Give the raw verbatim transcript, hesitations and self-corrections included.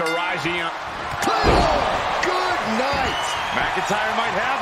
Are rising up. Oh, good night. McIntyre might have it.